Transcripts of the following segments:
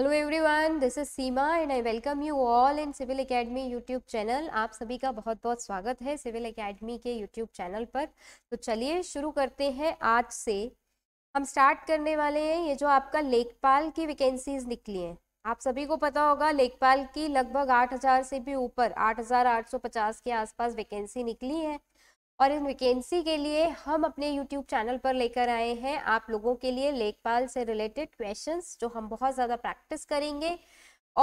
Hello everyone, this is Seema and I welcome you all in civil academy YouTube channel. आप सभी का बहुत बहुत स्वागत है सिविल एकेडमी के यूट्यूब चैनल पर। तो चलिए शुरू करते हैं। आज से हम स्टार्ट करने वाले हैं ये जो आपका लेखपाल की वैकेंसीज निकली हैं। आप सभी को पता होगा लेखपाल की लगभग 8,000 से भी ऊपर 8,850 के आसपास वैकेंसी निकली है और इन वैकेंसी के लिए हम अपने यूट्यूब चैनल पर लेकर आए हैं आप लोगों के लिए लेखपाल से रिलेटेड क्वेश्चंस जो हम बहुत ज़्यादा प्रैक्टिस करेंगे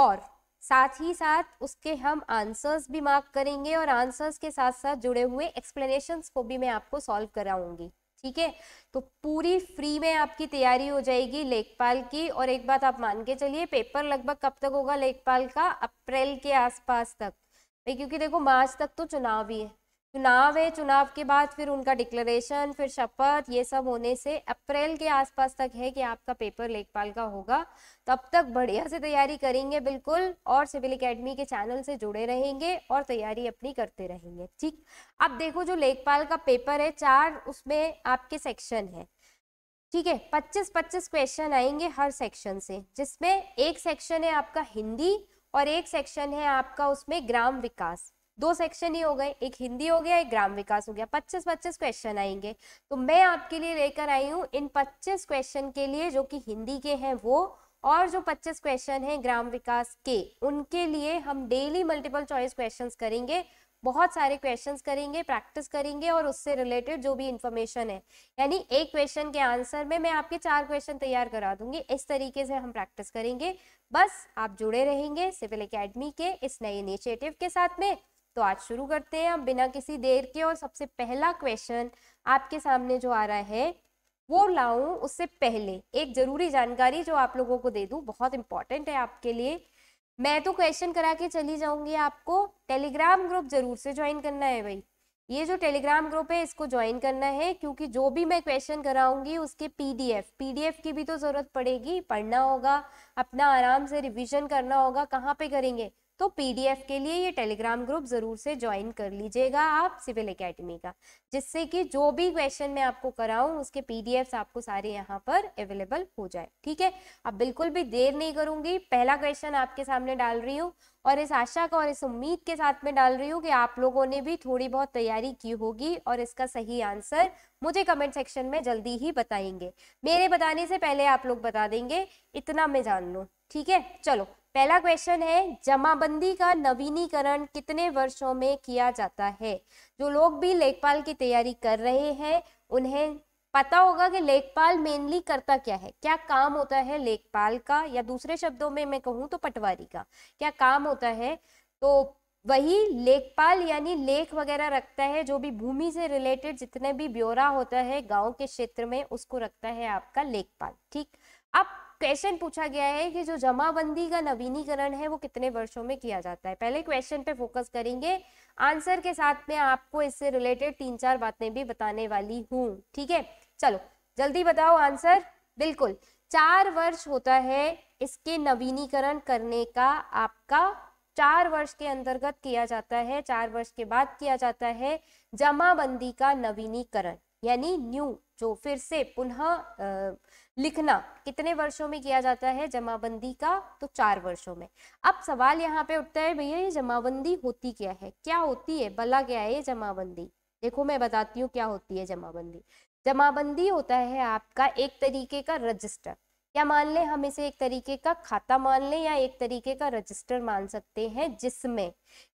और साथ ही साथ उसके हम आंसर्स भी मार्क करेंगे और आंसर्स के साथ साथ जुड़े हुए एक्सप्लेनेशंस को भी मैं आपको सॉल्व कराऊंगी। ठीक है, तो पूरी फ्री में आपकी तैयारी हो जाएगी लेखपाल की। और एक बात आप मान के चलिए, पेपर लगभग कब तक होगा लेखपाल का? अप्रैल के आसपास तक, क्योंकि देखो मार्च तक तो चुनाव भी है। चुनाव है, चुनाव के बाद फिर उनका डिक्लेरेशन, फिर शपथ, ये सब होने से अप्रैल के आसपास तक है कि आपका पेपर लेखपाल का होगा। तब तक बढ़िया से तैयारी करेंगे बिल्कुल और सिविल एकेडमी के चैनल से जुड़े रहेंगे और तैयारी अपनी करते रहेंगे। ठीक, अब देखो जो लेखपाल का पेपर है 4 उसमें आपके सेक्शन है। ठीक है, 25-25 क्वेश्चन आएंगे हर सेक्शन से, जिसमें एक सेक्शन है आपका हिंदी और एक सेक्शन है आपका उसमें ग्राम विकास। 2 सेक्शन ही हो गए, एक हिंदी हो गया, एक ग्राम विकास हो गया। 25-25 क्वेश्चन आएंगे। तो मैं आपके लिए लेकर आई हूँ इन 25 क्वेश्चन के लिए जो कि हिंदी के हैं वो, और जो 25 क्वेश्चन हैं ग्राम विकास के उनके लिए हम डेली मल्टीपल चॉइस क्वेश्चंस करेंगे। बहुत सारे क्वेश्चंस करेंगे, प्रैक्टिस करेंगे और उससे रिलेटेड जो भी इन्फॉर्मेशन है, यानी एक क्वेश्चन के आंसर में मैं आपके 4 क्वेश्चन तैयार करा दूंगी। इस तरीके से हम प्रैक्टिस करेंगे। बस आप जुड़े रहेंगे सिविल एकेडमी के इस नए इनिशिएटिव के साथ में। तो आज शुरू करते हैं हम बिना किसी देर के। और सबसे पहला क्वेश्चन आपके सामने जो आ रहा है वो लाऊं उससे पहले एक जरूरी जानकारी जो आप लोगों को दे दूं, बहुत इंपॉर्टेंट है आपके लिए। मैं तो क्वेश्चन करा के चली जाऊंगी आपको। टेलीग्राम ग्रुप जरूर से ज्वाइन करना है भाई, ये जो टेलीग्राम ग्रुप है इसको ज्वाइन करना है, क्योंकि जो भी मैं क्वेश्चन कराऊंगी उसके पीडीएफ की भी तो जरूरत पड़ेगी, पढ़ना होगा, अपना आराम से रिविजन करना होगा। कहाँ पे करेंगे? तो पीडीएफ के लिए ये टेलीग्राम ग्रुप ज़रूर से ज्वाइन कर लीजिएगा आप सिविल एकेडमी का, जिससे कि जो भी क्वेश्चन मैं आपको कराऊं उसके पीडीएफ्स आपको सारे यहाँ पर अवेलेबल हो जाए। ठीक है, अब बिल्कुल भी देर नहीं करूँगी, पहला क्वेश्चन आपके सामने डाल रही हूँ और इस आशा का और इस उम्मीद के साथ में डाल रही हूँ कि आप लोगों ने भी थोड़ी बहुत तैयारी की होगी और इसका सही आंसर मुझे कमेंट सेक्शन में जल्दी ही बताएंगे। मेरे बताने से पहले आप लोग बता देंगे, इतना मैं जान लूँ। ठीक है, चलो पहला क्वेश्चन है, जमाबंदी का नवीनीकरण कितने वर्षों में किया जाता है? जो लोग भी लेखपाल की तैयारी कर रहे हैं उन्हें पता होगा कि लेखपाल मेनली करता क्या है, क्या काम होता है लेखपाल का, या दूसरे शब्दों में मैं कहूँ तो पटवारी का क्या काम होता है। तो वही लेखपाल यानी लेख वगैरह रखता है, जो भी भूमि से रिलेटेड जितने भी ब्यौरा होता है गाँव के क्षेत्र में उसको रखता है आपका लेखपाल। ठीक, अब क्वेश्चन पूछा गया है कि जो जमाबंदी का नवीनीकरण है वो कितने वर्षों में किया जाता है। पहले क्वेश्चन पे फोकस करेंगे, आंसर के साथ में आपको इससे रिलेटेड 3-4 बातें भी बताने वाली हूँ। ठीक है, चलो जल्दी बताओ आंसर। बिल्कुल 4 वर्ष होता है इसके नवीनीकरण करने का, आपका 4 वर्ष के अंतर्गत किया जाता है, 4 वर्ष के बाद किया जाता है जमाबंदी का नवीनीकरण, यानी न्यू जो फिर से पुनः लिखना कितने वर्षों में किया जाता है जमाबंदी का, तो 4 वर्षों में। अब सवाल यहाँ पे उठता है, भैया ये जमाबंदी होती क्या है, क्या होती है, भला क्या है ये जमाबंदी? देखो मैं बताती हूँ क्या होती है जमाबंदी। जमाबंदी होता है आपका एक तरीके का रजिस्टर, या मान लें हम इसे एक तरीके का खाता मान लें या एक तरीके का रजिस्टर मान सकते हैं, जिसमें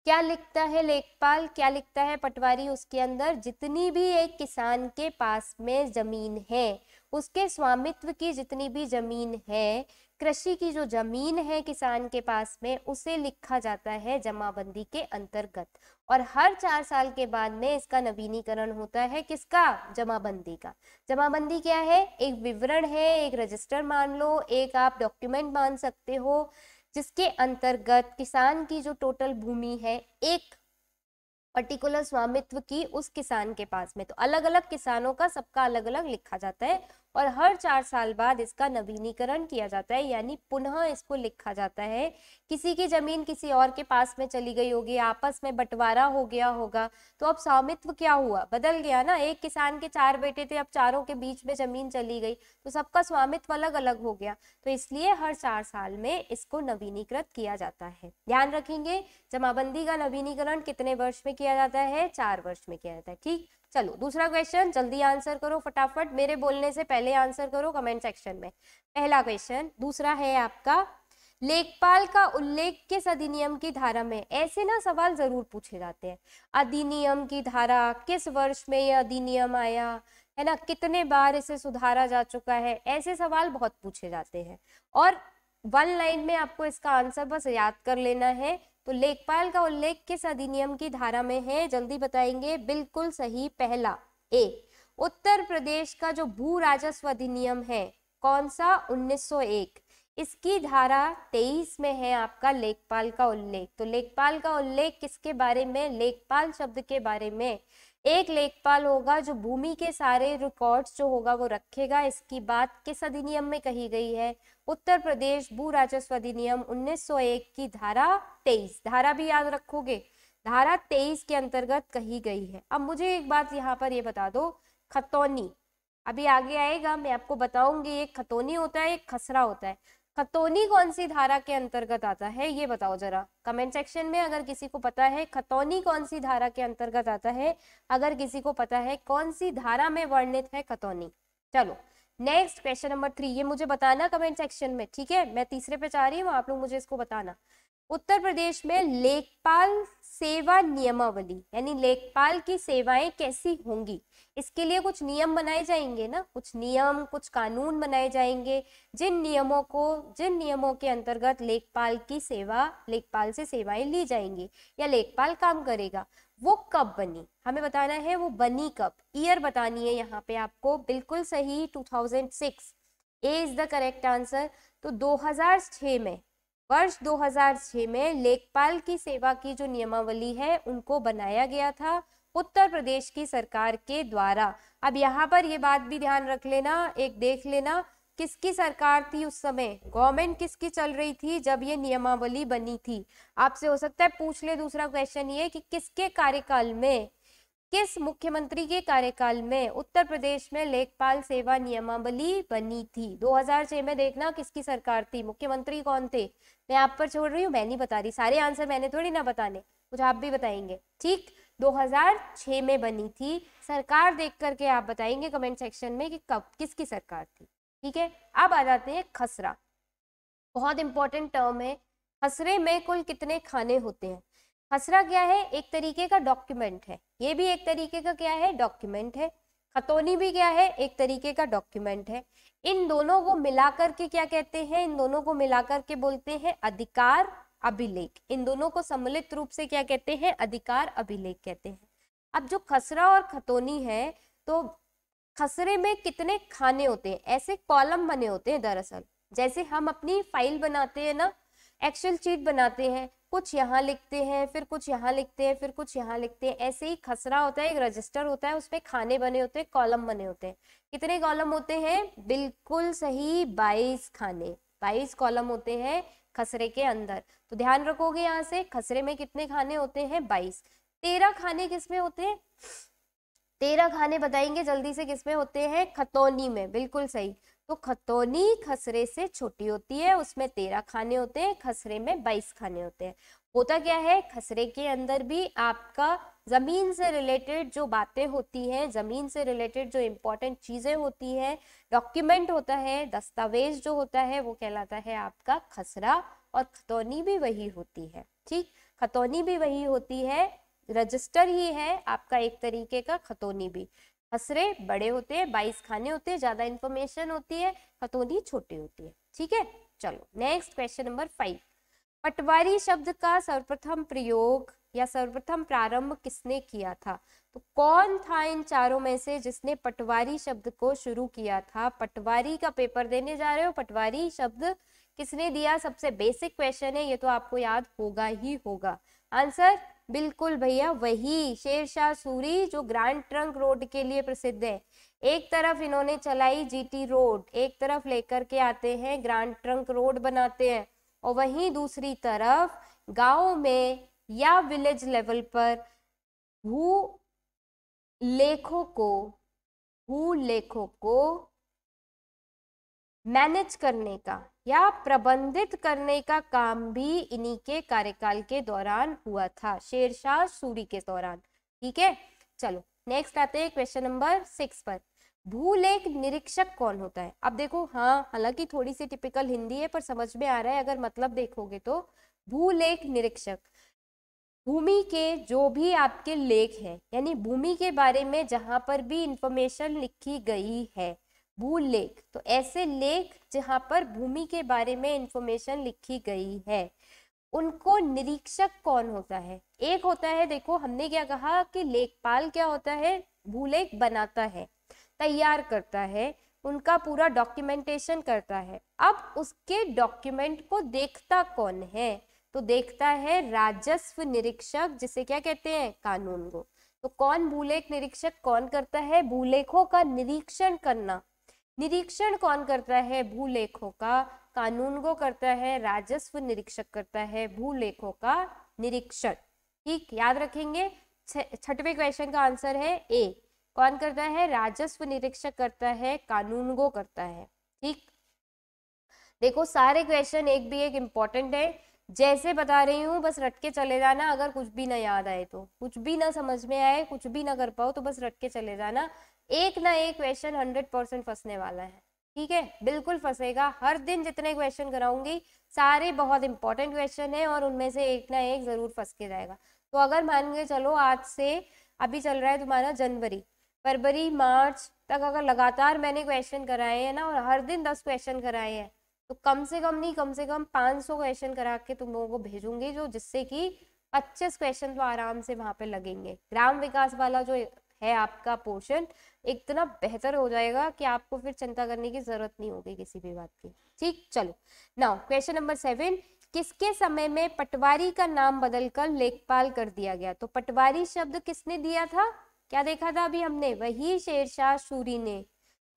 क्या लिखता है लेखपाल, क्या लिखता है पटवारी। उसके अंदर जितनी भी एक किसान के पास में जमीन है, उसके स्वामित्व की जितनी भी जमीन है, कृषि की जो जमीन है किसान के पास में, उसे लिखा जाता है जमाबंदी के अंतर्गत। और हर 4 साल के बाद में इसका नवीनीकरण होता है, किसका? जमाबंदी का। जमाबंदी क्या है? एक विवरण है, एक रजिस्टर मान लो, एक आप डॉक्यूमेंट मान सकते हो, जिसके अंतर्गत किसान की जो टोटल भूमि है एक पर्टिकुलर स्वामित्व की उस किसान के पास में, तो अलग अलग किसानों का सबका अलग अलग लिखा जाता है और हर 4 साल बाद इसका नवीनीकरण किया जाता है, यानी पुनः इसको लिखा जाता है। किसी की जमीन किसी और के पास में चली गई होगी, आपस में बंटवारा हो गया होगा, तो अब स्वामित्व क्या हुआ, बदल गया ना। एक किसान के 4 बेटे थे, अब चारों के बीच में जमीन चली गई तो सबका स्वामित्व अलग अलग हो गया, तो इसलिए हर 4 साल में इसको नवीनीकृत किया जाता है। ध्यान रखेंगे जमाबंदी का नवीनीकरण कितने वर्ष में किया जाता है, 4 वर्ष में किया जाता है। ठीक, चलो दूसरा क्वेश्चन, जल्दी आंसर करो फटाफट, मेरे बोलने से पहले आंसर करो कमेंट सेक्शन में। पहला क्वेश्चन दूसरा है आपका, लेखपाल का उल्लेख किस अधिनियम की धारा में। ऐसे ना सवाल जरूर पूछे जाते हैं, अधिनियम की धारा, किस वर्ष में यह अधिनियम आया है ना, कितने बार इसे सुधारा जा चुका है, ऐसे सवाल बहुत पूछे जाते हैं। और 1 लाइन में आपको इसका आंसर बस याद कर लेना है। तो लेखपाल का उल्लेख किस अधिनियम की धारा में है, जल्दी बताएंगे। बिल्कुल सही, पहला ए, उत्तर प्रदेश का जो भू राजस्व अधिनियम है, कौन सा, 1901, इसकी धारा 23 में है आपका लेखपाल का उल्लेख। तो लेखपाल का उल्लेख किसके बारे में, लेखपाल शब्द के बारे में। एक लेखपाल होगा जो भूमि के सारे रिकॉर्ड्स जो होगा वो रखेगा, इसकी बात किस अधिनियम में कही गई है, उत्तर प्रदेश भू राजस्व अधिनियम 1901 की धारा 23, धारा भी याद रखोगे, धारा 23 के अंतर्गत कही गई है। अब मुझे एक बात यहाँ पर ये बता दो, खतौनी अभी आगे आएगा, मैं आपको बताऊंगी, एक खतौनी होता है एक खसरा होता है, खतौनी कौन सी धारा के अंतर्गत आता है ये बताओ जरा कमेंट सेक्शन में, अगर किसी को पता है खतौनी कौन सी धारा के अंतर्गत आता है, अगर किसी को पता है कौन सी धारा में वर्णित है खतौनी। चलो नेक्स्ट क्वेश्चन नंबर 3, ये मुझे बताना कमेंट सेक्शन में, ठीक है, मैं तीसरे पे चाह रही हूँ, आप लोग मुझे इसको बताना। उत्तर प्रदेश में लेखपाल सेवा नियमावली, यानी लेखपाल की सेवाएं कैसी होंगी, इसके लिए कुछ नियम बनाए जाएंगे ना, कुछ नियम कुछ कानून बनाए जाएंगे, जिन नियमों के अंतर्गत लेखपाल की सेवा, लेखपाल से सेवाएं ली जाएंगी या लेखपाल काम करेगा। वो कब बनी हमें बताना है, वो बनी कब, ईयर बतानी है यहाँ पे आपको। बिल्कुल सही 2006, A is the correct answer. तो 2006 में, वर्ष 2006 में लेखपाल की सेवा की जो नियमावली है उनको बनाया गया था उत्तर प्रदेश की सरकार के द्वारा। अब यहाँ पर ये बात भी ध्यान रख लेना, एक देख लेना किसकी सरकार थी उस समय, गवर्नमेंट किसकी चल रही थी जब ये नियमावली बनी थी। आपसे हो सकता है पूछ ले दूसरा क्वेश्चन ये कि किसके कार्यकाल में, किस मुख्यमंत्री के कार्यकाल में उत्तर प्रदेश में लेखपाल सेवा नियमावली बनी थी। 2006 में देखना किसकी सरकार थी, मुख्यमंत्री कौन थे। मैं आप पर छोड़ रही हूँ, मैं नहीं बता रही, सारे आंसर मैंने थोड़ी ना बताने, कुछ आप भी बताएंगे। ठीक, 2006 में बनी थी, सरकार देख करके आप बताएंगे कमेंट सेक्शन में कि कब किसकी सरकार थी। ठीक है, अब आ जाते हैं खसरा, बहुत इंपॉर्टेंट टर्म है। खसरे में कुल कितने खाने होते हैं। खसरा क्या है, एक तरीके का डॉक्यूमेंट है, ये भी एक तरीके का क्या है, डॉक्यूमेंट है। खतौनी भी क्या है, एक तरीके का डॉक्यूमेंट है। इन दोनों को मिलाकर के क्या कहते हैं, इन दोनों को मिलाकर के बोलते हैं अधिकार अभिलेख। इन दोनों को सम्मिलित रूप से क्या कहते हैं, अधिकार अभिलेख कहते हैं। अब जो खसरा और खतौनी है, तो खसरे में कितने खाने होते हैं, ऐसे कॉलम बने होते हैं। दरअसल जैसे हम अपनी फाइल बनाते हैं ना, एक्सेल शीट बनाते हैं, कुछ यहाँ लिखते हैं फिर कुछ यहाँ लिखते हैं फिर कुछ यहाँ लिखते हैं, ऐसे ही खसरा होता है, एक रजिस्टर होता है, उसमें खाने बने होते हैं, कॉलम बने होते हैं। कितने कॉलम होते हैं, बिल्कुल सही 22 खाने, 22 कॉलम होते हैं खसरे के अंदर। तो ध्यान रखोगे यहाँ से, खसरे में कितने खाने होते हैं, 22। 13 खाने किसमें होते हैं, 13 खाने बताएंगे जल्दी से, किसमें होते हैं, खतौनी में। बिल्कुल सही, तो खतौनी खसरे से छोटी होती है, उसमें 13 खाने होते हैं, खसरे में 22 खाने होते हैं। होता क्या है, खसरे के अंदर भी आपका जमीन से रिलेटेड जो बातें होती हैं, जमीन से रिलेटेड जो इम्पोर्टेंट चीजें होती हैं, डॉक्यूमेंट होता है, दस्तावेज जो होता है, वो कहलाता है आपका खसरा, और खतौनी भी वही होती है। ठीक, खतौनी भी वही होती है, रजिस्टर ही है आपका एक तरीके का, खतौनी भी। खसरे बड़े होते हैं, 22 खाने होते हैं, ज्यादा इंफॉर्मेशन होती है, खतौनी छोटी होती है। ठीक है, चलो नेक्स्ट क्वेश्चन नंबर 5, पटवारी शब्द का सर्वप्रथम प्रयोग या सर्वप्रथम प्रारंभ किसने किया था। तो कौन था इन चारों में से जिसने पटवारी शब्द को शुरू किया था। पटवारी का पेपर देने जा रहे हो, पटवारी शब्द किसने दिया, सबसे बेसिक क्वेश्चन है ये, तो आपको याद होगा ही होगा। आंसर बिल्कुल भैया वही, शेर शाह सूरी, जो ग्रैंड ट्रंक रोड के लिए प्रसिद्ध है, एक तरफ इन्होंने चलाई जीटी रोड, एक तरफ लेकर के आते हैं ग्रैंड ट्रंक रोड बनाते हैं, और वहीं दूसरी तरफ गांव में या विलेज लेवल पर भूलेखों को मैनेज करने का या प्रबंधित करने का काम भी इन्हीं के कार्यकाल के दौरान हुआ था, शेरशाह सूरी के दौरान। ठीक है, चलो नेक्स्ट आते हैं क्वेश्चन नंबर 6 पर। भूलेख निरीक्षक कौन होता है? अब देखो, हाँ हालांकि थोड़ी सी टिपिकल हिंदी है पर समझ में आ रहा है अगर मतलब देखोगे तो। भूलेख निरीक्षक भूमि के जो भी आपके लेख है, यानी भूमि के बारे में जहां पर भी इंफॉर्मेशन लिखी गई है, भूलेख तो ऐसे लेख जहां पर भूमि के बारे में इंफॉर्मेशन लिखी गई है उनको निरीक्षक कौन होता है? एक होता है, देखो हमने क्या कहा कि लेखपाल क्या होता है, भूलेख बनाता है, तैयार करता है, उनका पूरा डॉक्यूमेंटेशन करता है। अब उसके डॉक्यूमेंट को देखता कौन है? तो देखता है राजस्व निरीक्षक, जिसे क्या कहते हैं, कानूनगो। तो कौन भूलेख निरीक्षक कौन करता है? भूलेखों का निरीक्षण करना। निरीक्षण कौन करता है? भूलेखों का। कानूनगो करता है, राजस्व निरीक्षक करता है भूलेखों का निरीक्षण। ठीक, याद रखेंगे। छठवें क्वेश्चन का आंसर है ए, कौन करता है? राजस्व निरीक्षक करता है, कानूनगो करता है। ठीक, देखो सारे क्वेश्चन एक भी एक इम्पोर्टेंट है, जैसे बता रही हूँ बस रट के चले जाना। अगर कुछ भी ना याद आए तो, कुछ भी ना समझ में आए, कुछ भी ना कर पाओ तो बस रट के चले जाना। एक ना एक क्वेश्चन 100% फंसने वाला है। ठीक है, बिल्कुल फंसेगा। हर दिन जितने क्वेश्चन कराऊंगी सारे बहुत इंपॉर्टेंट क्वेश्चन है और उनमें से एक ना एक जरूर फंस के जाएगा। तो अगर मान के चलो आज से अभी चल रहा है तुम्हारा जनवरी, फरवरी, मार्च तक अगर लगातार मैंने क्वेश्चन कराए हैं ना, और हर दिन 10 क्वेश्क्वेश्चन कराए हैं, तो कम से कम नहीं, कम से कम 500 क्वेश्चन करा के तुम लोगों को भेजूंगी, जो जिससे कि 25 क्वेश्चन तो आराम से वहां पे लगेंगे। ग्राम विकास वाला जो है आपका पोर्शन इतना बेहतर हो जाएगा कि आपको फिर चिंता करने की जरूरत नहीं होगी किसी भी बात की। ठीक, चलो नाउ क्वेश्चन नंबर 7। किसके समय में पटवारी का नाम बदलकर लेखपाल कर दिया गया? तो पटवारी शब्द किसने दिया था, क्या देखा था अभी हमने? वही शेरशाह सूरी ने,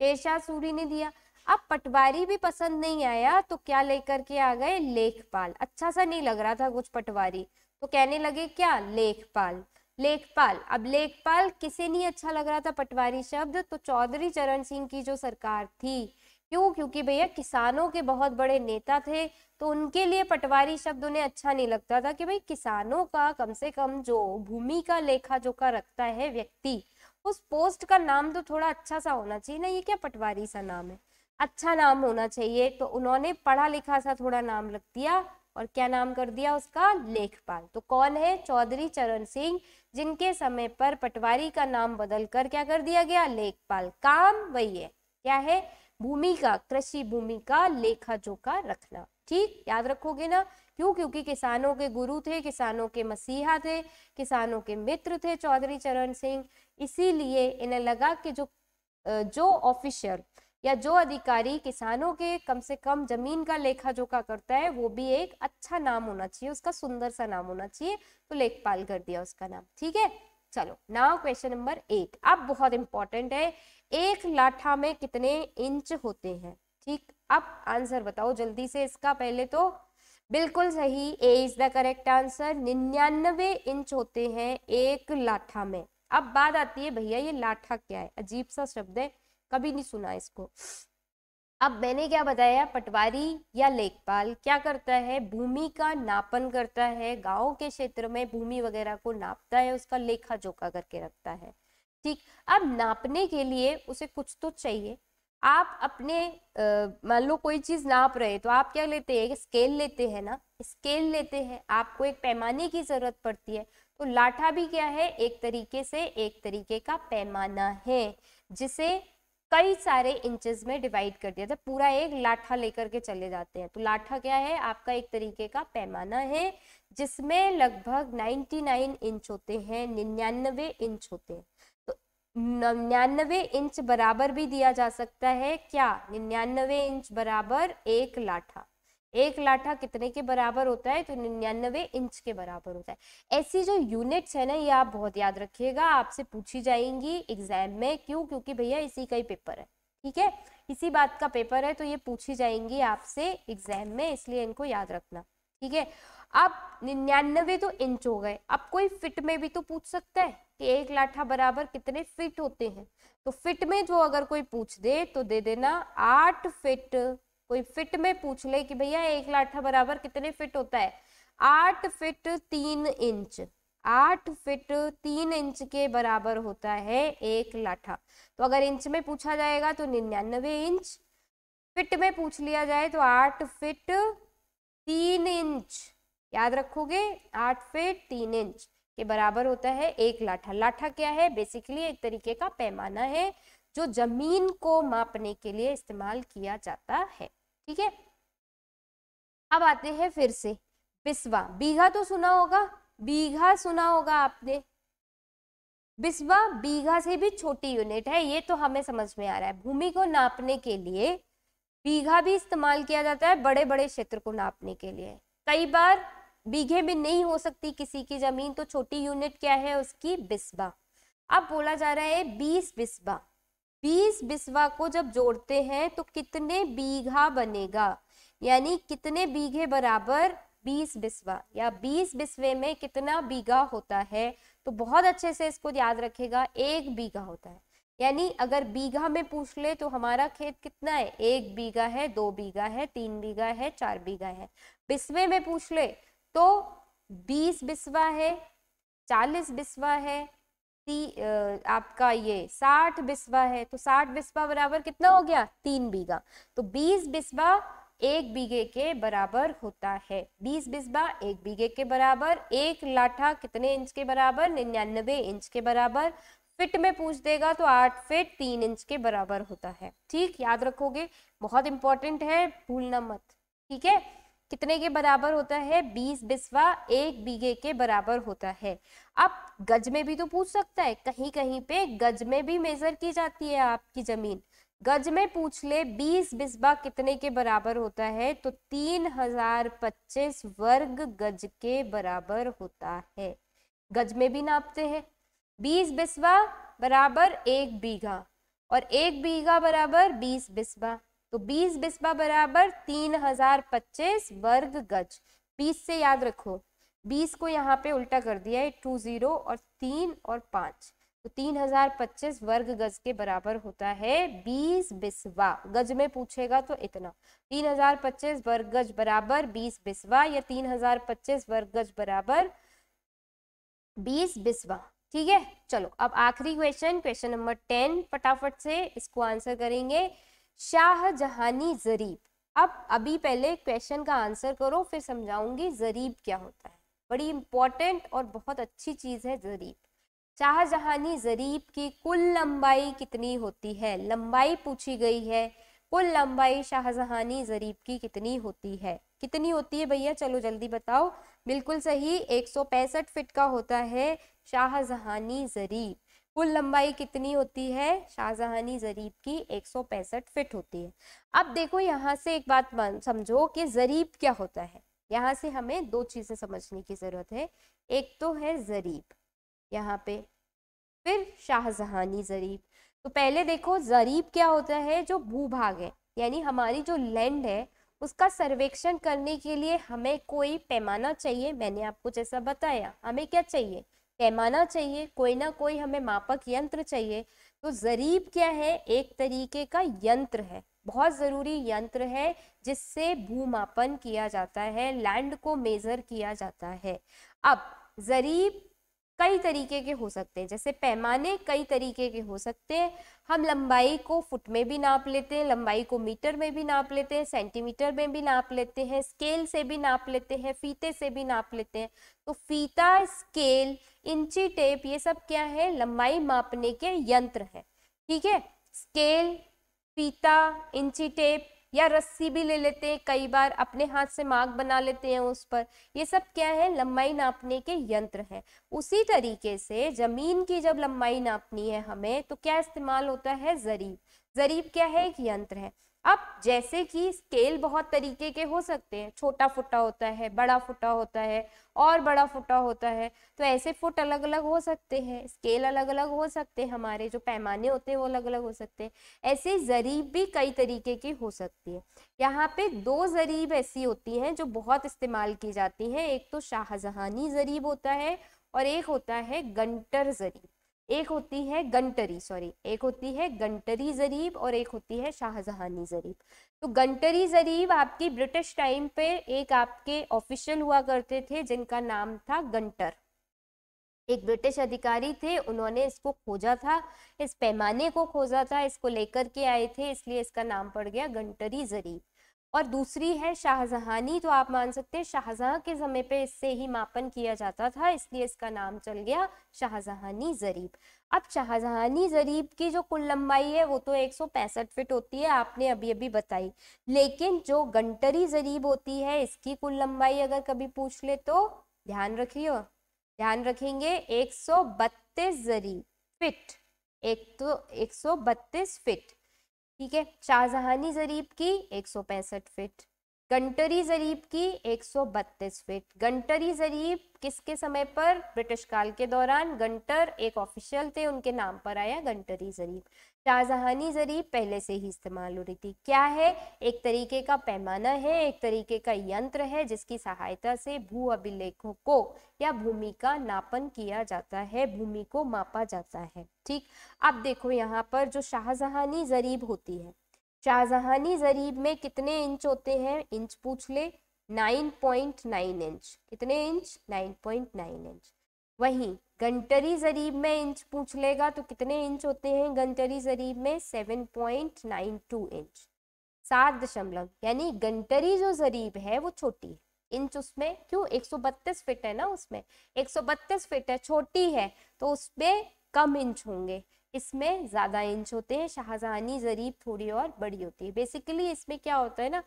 शेरशाह सूरी ने दिया। अब पटवारी भी पसंद नहीं आया तो क्या लेकर के आ गए? लेखपाल। अच्छा सा नहीं लग रहा था कुछ पटवारी, तो कहने लगे क्या, लेखपाल, लेखपाल। अब लेखपाल किसे नहीं अच्छा लग रहा था पटवारी शब्द? तो चौधरी चरण सिंह की जो सरकार थी। क्यों? क्योंकि भैया किसानों के बहुत बड़े नेता थे, तो उनके लिए पटवारी शब्द उन्हें अच्छा नहीं लगता था कि भाई किसानों का कम से कम जो भूमि का लेखा जोखा रखता है व्यक्ति, उस पोस्ट का नाम तो थोड़ा अच्छा सा होना चाहिए ना, ये क्या पटवारी सा नाम है, अच्छा नाम होना चाहिए। तो उन्होंने पढ़ा लिखा सा थोड़ा नाम रख दिया और क्या नाम कर दिया उसका? लेखपाल। तो कौन है? चौधरी चरण सिंह, जिनके समय पर पटवारी का नाम बदलकर क्या कर दिया गया? लेखपाल। काम वही है, क्या है? भूमि का, कृषि भूमि का लेखा जोखा रखना। ठीक, याद रखोगे ना। क्यों? क्योंकि किसानों के गुरु थे, किसानों के मसीहा थे, किसानों के मित्र थे चौधरी चरण सिंह, इसीलिए इन्हें लगा कि जो ऑफिशियल या जो अधिकारी किसानों के कम से कम जमीन का लेखा जोखा करता है वो भी एक अच्छा नाम होना चाहिए, उसका सुंदर सा नाम होना चाहिए, तो लेखपाल कर दिया उसका नाम। ठीक है, चलो नाउ क्वेश्चन नंबर 8। अब बहुत इंपॉर्टेंट है, एक लाठा में कितने इंच होते हैं? ठीक, अब आंसर बताओ जल्दी से इसका। पहले तो बिल्कुल सही, A is the correct answer. 99 inch होते हैं एक लाठा में। अब बात आती है भैया ये लाठा क्या है, अजीब सा शब्द है, कभी नहीं सुना इसको। अब मैंने क्या बताया, पटवारी या लेखपाल क्या करता है? भूमि का नापन करता है, गांव के क्षेत्र में भूमि वगैरह को नापता है, उसका लेखा जोखा करके रखता है। ठीक, अब नापने के लिए उसे कुछ तो चाहिए। आप अपने मान लो कोई चीज नाप रहे तो आप क्या लेते हैं, स्केल लेते हैं ना, स्केल लेते हैं, आपको एक पैमाने की जरूरत पड़ती है। तो लाठा भी क्या है, एक तरीके से एक तरीके का पैमाना है, जिसे कई सारे इंचेस में डिवाइड कर दिया था, पूरा एक लाठा लेकर के चले जाते हैं। तो लाठा क्या है आपका, एक तरीके का पैमाना है, जिसमें लगभग 99 इंच होते हैं, 99 इंच होते हैं। तो 99 इंच बराबर भी दिया जा सकता है क्या, 99 इंच बराबर एक लाठा, एक लाठा कितने के बराबर होता है, तो 99 इंच के बराबर होता है। ऐसी जो यूनिट्स है ना, ये आप बहुत याद रखिएगा, आपसे पूछी जाएंगी एग्जाम में। क्यों? क्योंकि भैया इसी का ही पेपर है, ठीक है, इसी बात का पेपर है, तो ये पूछी जाएंगी आपसे एग्जाम में, इसलिए इनको याद रखना, ठीक है। अब 99 तो इंच हो गए, अब कोई फिट में भी तो पूछ सकता है कि एक लाठा बराबर कितने फिट होते हैं, तो फिट में जो अगर कोई पूछ दे तो दे देना 8 फिट। कोई फिट में पूछ ले कि भैया एक लाठा बराबर कितने फिट होता है, 8 फिट 3 इंच, 8 फिट 3 इंच के बराबर होता है एक लाठा। तो अगर इंच में पूछा जाएगा तो 99 इंच, फिट में पूछ लिया जाए तो 8 फिट 3 इंच, याद रखोगे 8 फिट 3 इंच के बराबर होता है एक लाठा। लाठा क्या है? बेसिकली एक तरीके का पैमाना है जो जमीन को मापने के लिए इस्तेमाल किया जाता है, ठीक है। अब आते हैं फिर से बिस्वा। बीघा तो सुना होगा, बीघा सुना होगा आपने। बिस्वा बीघा से भी छोटी यूनिट है, ये तो हमें समझ में आ रहा है। भूमि को नापने के लिए बीघा भी इस्तेमाल किया जाता है, बड़े बड़े क्षेत्र को नापने के लिए। कई बार बीघे में नहीं हो सकती किसी की जमीन, तो छोटी यूनिट क्या है उसकी? बिस्वा। अब बोला जा रहा है 20 बिस्वा, 20 बिस्वा को जब जोड़ते हैं तो कितने बीघा बनेगा, यानी कितने बीघे बराबर 20 बिस्वा, या 20 बिस्वे में कितना बीघा होता है। तो बहुत अच्छे से इसको याद रखेगा, 1 बीघा होता है। यानी अगर बीघा में पूछ ले तो हमारा खेत कितना है, 1 बीघा है, 2 बीघा है, 3 बीघा है, 4 बीघा है। बिस्वे में पूछ ले तो 20 बिस्वा है, 40 बिस्वा है, आपका ये 60 बिस्वा है। तो 60 बिस्वा बराबर कितना हो गया, 3 बीघा। तो 20 बिस्वा 1 बीघे के बराबर होता है। 20 बिस्वा 1 बीघे के बराबर। 1 लाठा कितने इंच के बराबर, 99 इंच के बराबर। फिट में पूछ देगा तो 8 फिट 3 इंच के बराबर होता है, ठीक, याद रखोगे, बहुत इंपॉर्टेंट है, भूलना मत, ठीक है। कितने के बराबर होता है, 20 बिस्वा 1 बीघे के बराबर होता है। अब गज में भी तो पूछ सकता है, कहीं कहीं पे गज में भी मेजर की जाती है आपकी जमीन। गज में पूछ ले 20 बिस्वा कितने के बराबर होता है, तो 3025 वर्ग गज के बराबर होता है। गज में भी नापते हैं। 20 बिस्वा बराबर 1 बीघा, और 1 बीघा बराबर 20 बिस्वा। तो 20 बिस्वा बराबर 3025 वर्ग गज। 20 से याद रखो, 20 को यहाँ पे उल्टा कर दिया है, 20 और 3 और 5, तो 3025 वर्ग गज के बराबर होता है 20 बिस्वा। गज में पूछेगा तो इतना, 3025 वर्ग गज बराबर 20 बिस्वा, या 3025 वर्ग गज बराबर 20 बिस्वा, ठीक है। चलो अब आखिरी क्वेश्चन, क्वेश्चन नंबर 10, फटाफट से इसको आंसर करेंगे। शाहजहानी जरीब। अब अभी पहले क्वेश्चन का आंसर करो, फिर समझाऊंगी जरीब क्या होता है। बड़ी इंपॉर्टेंट और बहुत अच्छी चीज है जरीब। शाहजहानी जरीब की कुल लंबाई कितनी होती है, लंबाई पूछी गई है। कुल लंबाई शाहजहानी जरीब की कितनी होती है, कितनी होती है भैया, चलो जल्दी बताओ। बिल्कुल सही, 165 फिट का होता है शाहजहानी जरीब। कुल लंबाई कितनी होती है शाहजहानी जरीब की, 165 फिट होती है। अब देखो यहाँ से एक बात समझो कि जरीब क्या होता है। यहाँ से हमें 2 चीजें समझने की जरूरत है, एक तो है जरीब यहाँ पे, फिर शाहजहानी जरीब। तो पहले देखो जरीब क्या होता है, जो भूभाग है, यानी हमारी जो लैंड है, उसका सर्वेक्षण करने के लिए हमें कोई पैमाना चाहिए। मैंने आपको जैसा बताया, हमें क्या चाहिए, पैमाना चाहिए, कोई ना कोई हमें मापक यंत्र चाहिए। तो जरीब क्या है, एक तरीके का यंत्र है, बहुत ज़रूरी यंत्र है, जिससे भूमापन किया जाता है, लैंड को मेजर किया जाता है। अब जरीब कई तरीके के हो सकते हैं, जैसे पैमाने कई तरीके के हो सकते हैं। हम लंबाई को फुट में भी नाप लेते हैं, लंबाई को मीटर में भी नाप लेते हैं, सेंटीमीटर में भी नाप लेते हैं, स्केल से भी नाप लेते हैं, फीते से भी नाप लेते हैं। तो फीता, स्केल, इंची टेप, ये सब क्या है, लंबाई मापने के यंत्र है, ठीक है। स्केल, फीता, इंची टेप, या रस्सी भी ले लेते हैं, कई बार अपने हाथ से मार्क बना लेते हैं उस पर, ये सब क्या है, लंबाई नापने के यंत्र हैं। उसी तरीके से जमीन की जब लंबाई नापनी है हमें, तो क्या इस्तेमाल होता है, जरीब। जरीब क्या है, एक यंत्र है। अब जैसे कि स्केल बहुत तरीके के हो सकते हैं, छोटा फुटा होता है, बड़ा फुटा होता है और बड़ा फुटा होता है, तो ऐसे फुट अलग अलग हो सकते हैं, स्केल अलग अलग हो सकते हैं, हमारे जो पैमाने होते हैं वो अलग अलग हो सकते हैं। ऐसे ज़रीब भी कई तरीके की हो सकती है। यहाँ पे दो ज़रीब ऐसी होती हैं जो बहुत इस्तेमाल की जाती हैं, एक तो शाहजहानी ज़रीब होता है और एक होता है गंटर ज़रीब, एक होती है गंटरी, सॉरी, एक होती है गंटरी ज़रीब और एक होती है शाहजहानी ज़रीब। तो गंटरी ज़रीब आपकी ब्रिटिश टाइम पे एक आपके ऑफिशियल हुआ करते थे जिनका नाम था गंटर, एक ब्रिटिश अधिकारी थे, उन्होंने इसको खोजा था, इस पैमाने को खोजा था, इसको लेकर के आए थे, इसलिए इसका नाम पड़ गया गंटरी ज़रीब। और दूसरी है शाहजहानी, तो आप मान सकते हैं शाहजहां के समय पे इससे ही मापन किया जाता था, इसलिए इसका नाम चल गया शाहजहानी ज़रीब। अब शाहजहानी ज़रीब की जो कुल लंबाई है वो तो 165 फीट होती है, आपने अभी अभी बताई, लेकिन जो गंटरी ज़रीब होती है इसकी कुल लंबाई अगर कभी पूछ ले तो ध्यान रखियो, ध्यान रखेंगे, 132 ज़रीब फिट, एक तो 132 फिट, ठीक है। शाहजहानी ज़रीब की 165 फीट, गंटरी ज़रीब की 132 फीट। गंटरी ज़रीब किसके समय पर? ब्रिटिश काल के दौरान। गंटर एक ऑफिशियल थे, उनके नाम पर आया गंटरी ज़रीब। शाहजहानी ज़रीब पहले से ही इस्तेमाल हो रही थी। क्या है? एक तरीके का पैमाना है, एक तरीके का यंत्र है जिसकी सहायता से भू अभिलेखों को या भूमि का नापन किया जाता है, भूमि को मापा जाता है, ठीक। अब देखो यहाँ पर जो शाहजहानी ज़रीब होती है, शाहजहानी ज़रीब में कितने इंच होते हैं? इंच पूछ ले, 9.9 इंच। कितने इंच? 9.9 इंच। वहीं गंटरी ज़रीब में इंच पूछ लेगा तो कितने इंच होते हैं? गंटरी ज़रीब में 7.92 इंच, 7 दशमलव, यानी गंटरी जो ज़रीब है वो छोटी है, इंच उसमें क्यों? 132 फीट है ना, उसमें 132 फीट है, छोटी है तो उसमें कम इंच होंगे, इसमें ज़्यादा इंच होते हैं। शाहजहानी ज़रीब थोड़ी और बड़ी होती है। बेसिकली इसमें क्या होता है ना,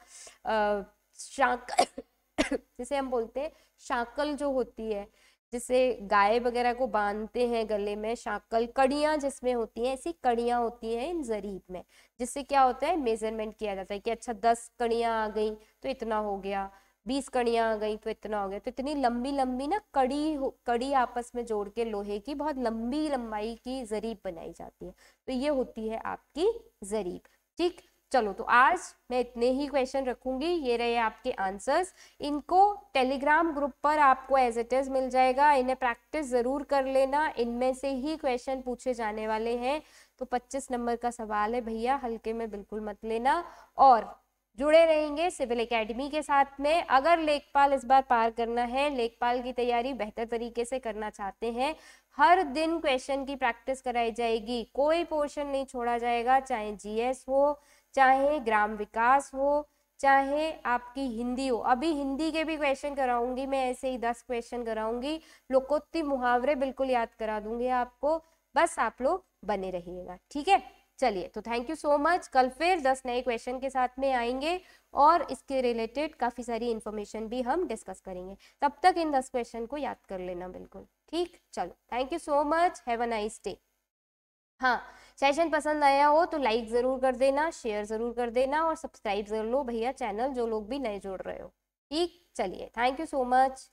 जिसे हम बोलते हैं शाकल जो होती है, जिसे गाय वगैरह को बांधते हैं गले में, शाकल कड़ियाँ जिसमें होती हैं, ऐसी कड़ियाँ होती हैं इन ज़रीब में, जिससे क्या होता है मेजरमेंट किया जाता है कि अच्छा 10 कड़ियाँ आ गई तो इतना हो गया, 20 कड़ियाँ आ गई तो इतना हो गया। तो इतनी लंबी लंबी ना कड़ी आपस में जोड़ के लोहे की बहुत लंबी लंबाई की ज़रीब बनाई जाती है। तो ये होती है आपकी ज़रीब, ठीक। चलो, तो आज मैं इतने ही क्वेश्चन रखूंगी, ये रहे आपके आंसर्स। इनको टेलीग्राम ग्रुप पर आपको एज इट इज मिल जाएगा, इन्हें प्रैक्टिस ज़रूर कर लेना, इनमें से ही क्वेश्चन पूछे जाने वाले हैं। तो 25 नंबर का सवाल है भैया, हल्के में बिल्कुल मत लेना, और जुड़े रहेंगे सिविल एकेडमी के साथ में। अगर लेखपाल इस बार पार करना है, लेखपाल की तैयारी बेहतर तरीके से करना चाहते हैं, हर दिन क्वेश्चन की प्रैक्टिस कराई जाएगी, कोई पोर्शन नहीं छोड़ा जाएगा, चाहे जीएस हो, चाहे ग्राम विकास हो, चाहे आपकी हिंदी हो। अभी हिंदी के भी क्वेश्चन कराऊंगी मैं, ऐसे ही 10 क्वेश्चन कराऊंगी, लोकोक्ति मुहावरे बिल्कुल याद करा दूंगी आपको, बस आप लोग बने रहिएगा, ठीक है। चलिए, तो थैंक यू सो मच। कल फिर 10 नए क्वेश्चन के साथ में आएंगे और इसके रिलेटेड काफ़ी सारी इन्फॉर्मेशन भी हम डिस्कस करेंगे। तब तक इन 10 क्वेश्चन को याद कर लेना बिल्कुल, ठीक। चलो, thank you so much, have a nice day. हाँ, सेशन पसंद आया हो तो लाइक ज़रूर कर देना, शेयर ज़रूर कर देना और सब्सक्राइब जरूर लो भैया चैनल, जो लोग भी नए जुड़ रहे हो, ठीक। चलिए, थैंक यू सो मच।